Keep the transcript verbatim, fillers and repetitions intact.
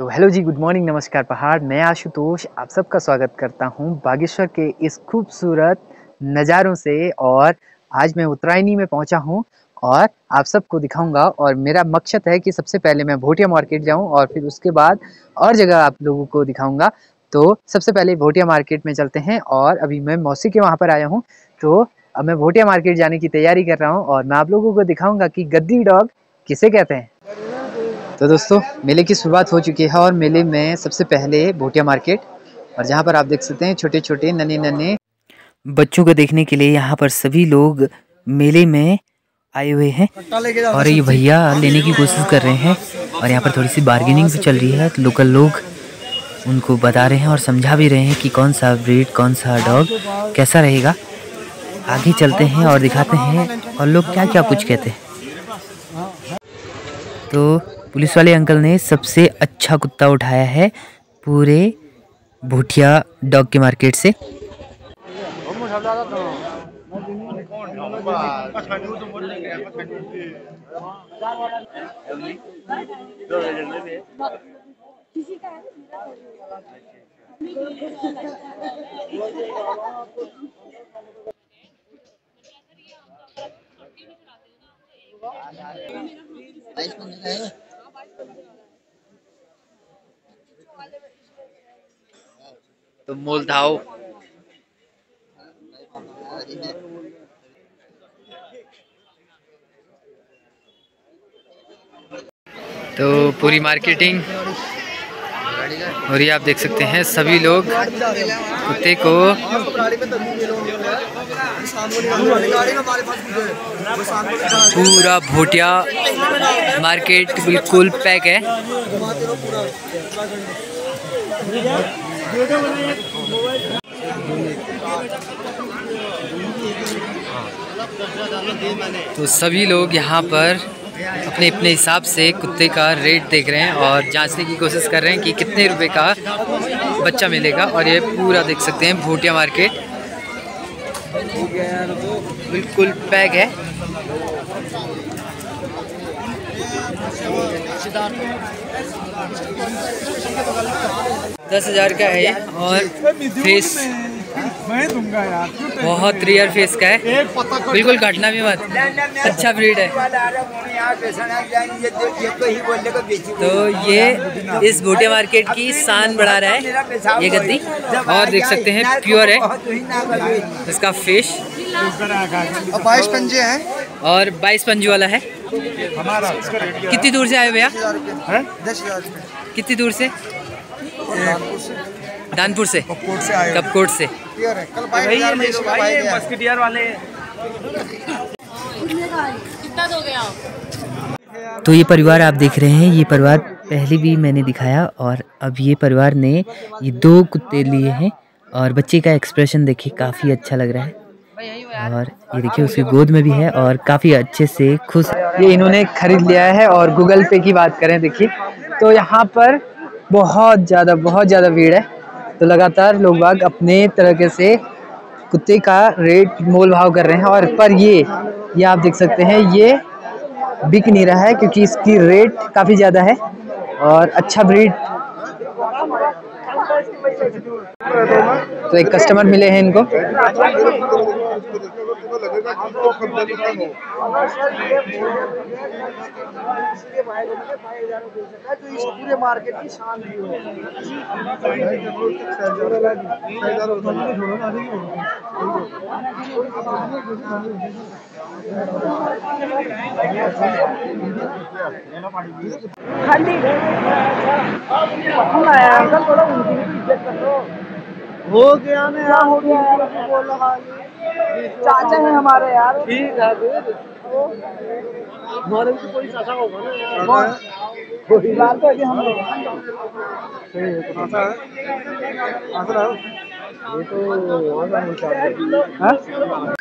तो हेलो जी, good morning, नमस्कार पहाड़। मैं आशुतोष आप सबका स्वागत करता हूं बागेश्वर के इस खूबसूरत नज़ारों से। और आज मैं उत्तरायणी में पहुंचा हूं और आप सबको दिखाऊंगा। और मेरा मकसद है कि सबसे पहले मैं भोटिया मार्केट जाऊं और फिर उसके बाद और जगह आप लोगों को दिखाऊंगा। तो सबसे पहले भोटिया मार्केट में चलते हैं। और अभी मैं मौसी के वहाँ पर आया हूँ, तो अब मैं भोटिया मार्केट जाने की तैयारी कर रहा हूँ और मैं आप लोगों को दिखाऊँगा कि गद्दी डॉग किसे कहते हैं। तो दोस्तों, मेले की शुरुआत हो चुकी है और मेले में सबसे पहले भोटिया मार्केट, और जहां पर आप देख सकते हैं छोटे छोटे नन्हे नन्हे बच्चों को देखने के लिए यहां पर सभी लोग मेले में आए हुए हैं। और ये भैया लेने की कोशिश कर रहे हैं और यहां पर थोड़ी सी बार्गेनिंग भी चल रही है। तो लोकल लोग उनको बता रहे हैं और समझा भी रहे हैं कि कौन सा ब्रीड, कौन सा डॉग कैसा रहेगा। आगे चलते हैं और दिखाते हैं और लोग क्या क्या कुछ कहते हैं। तो पुलिस वाले अंकल ने सबसे अच्छा कुत्ता उठाया है पूरे भोटिया डॉग के मार्केट से। तो मोल धाव तो पूरी मार्केटिंग और ये आप देख सकते हैं सभी लोग कुत्ते को पूरा भोटिया मार्केट बिल्कुल पैक है। तो सभी लोग यहाँ पर अपने अपने हिसाब से कुत्ते का रेट देख रहे हैं और जांचने की कोशिश कर रहे हैं कि कितने रुपए का बच्चा मिलेगा। और ये पूरा देख सकते हैं भोटिया मार्केट बिल्कुल पैक है। दस हज़ार का है और फेस मैं दूंगा यार, बहुत रियर फेस का है, बिल्कुल काटना भी मत, अच्छा ब्रीड है। तो ये इस भोटिया मार्केट की शान बढ़ा रहा है ये गद्दी। और देख सकते हैं प्योर है इसका फेस और बाईस पंजे हैं और बाईस पंजे वाला है। कितनी दूर से आए भैया? कितनी दूर से? दानपुर से, कपकोट से आए, कपकोट से। कल मस्कटियर वाले कितना हो गया? तो ये परिवार आप देख रहे हैं, ये परिवार पहले भी मैंने दिखाया और अब ये परिवार ने ये दो कुत्ते लिए हैं। और बच्चे का एक्सप्रेशन देखिए, काफ़ी अच्छा लग रहा है। और ये देखिए उसकी गोद में भी है और काफ़ी अच्छे से खुश। ये इन्होंने खरीद लिया है। और गूगल पे की बात करें देखिए, तो यहाँ पर बहुत ज़्यादा बहुत ज़्यादा भीड़ है। तो लगातार लोग बाग अपने तरीके से कुत्ते का रेट मोल भाव कर रहे हैं। और पर ये ये आप देख सकते हैं ये बिक नहीं रहा है क्योंकि इसकी रेट काफ़ी ज़्यादा है और अच्छा ब्रीड। तो एक कस्टमर मिले हैं इनको। हो गया ना यार, हो गया बोल रहा है चाचा है हमारे यार। ठीक है, हमारे भी कोई चाचा होगा ना यार, कोई बात है कि हम लोग सही है। तो चाचा है, आंसर आओ ये तो और नहीं चाचा है।